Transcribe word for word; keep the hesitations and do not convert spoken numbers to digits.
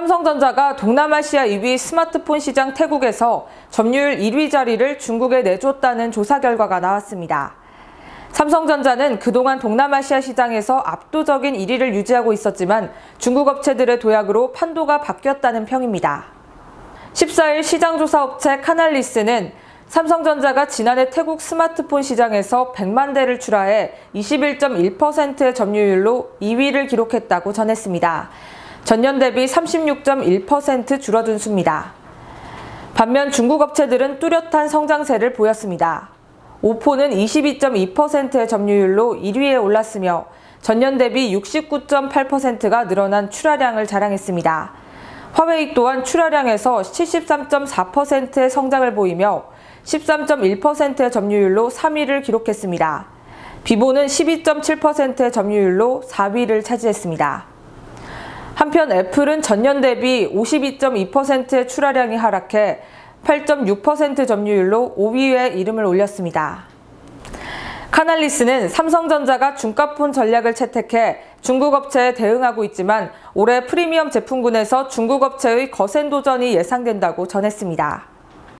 삼성전자가 동남아시아 이 위 스마트폰 시장 태국에서 점유율 일 위 자리를 중국에 내줬다는 조사 결과가 나왔습니다. 삼성전자는 그동안 동남아시아 시장에서 압도적인 일 위를 유지하고 있었지만 중국 업체들의 도약으로 판도가 바뀌었다는 평입니다. 십사일 시장조사 업체 카날리스는 삼성전자가 지난해 태국 스마트폰 시장에서 백만 대를 출하해 이십일 점 일 퍼센트의 점유율로 이 위를 기록했다고 전했습니다. 전년 대비 삼십육 점 일 퍼센트 줄어든 수입니다. 반면 중국 업체들은 뚜렷한 성장세를 보였습니다. 오포는 이십이 점 이 퍼센트의 점유율로 일 위에 올랐으며 전년 대비 육십구 점 팔 퍼센트가 늘어난 출하량을 자랑했습니다. 화웨이 또한 출하량에서 칠십삼 점 사 퍼센트의 성장을 보이며 십삼 점 일 퍼센트의 점유율로 삼 위를 기록했습니다. 비보는 십이 점 칠 퍼센트의 점유율로 사 위를 차지했습니다. 한편 애플은 전년 대비 오십이 점 이 퍼센트의 출하량이 하락해 팔 점 육 퍼센트 점유율로 오 위에 이름을 올렸습니다. 카날리스는 삼성전자가 중가폰 전략을 채택해 중국 업체에 대응하고 있지만 올해 프리미엄 제품군에서 중국 업체의 거센 도전이 예상된다고 전했습니다.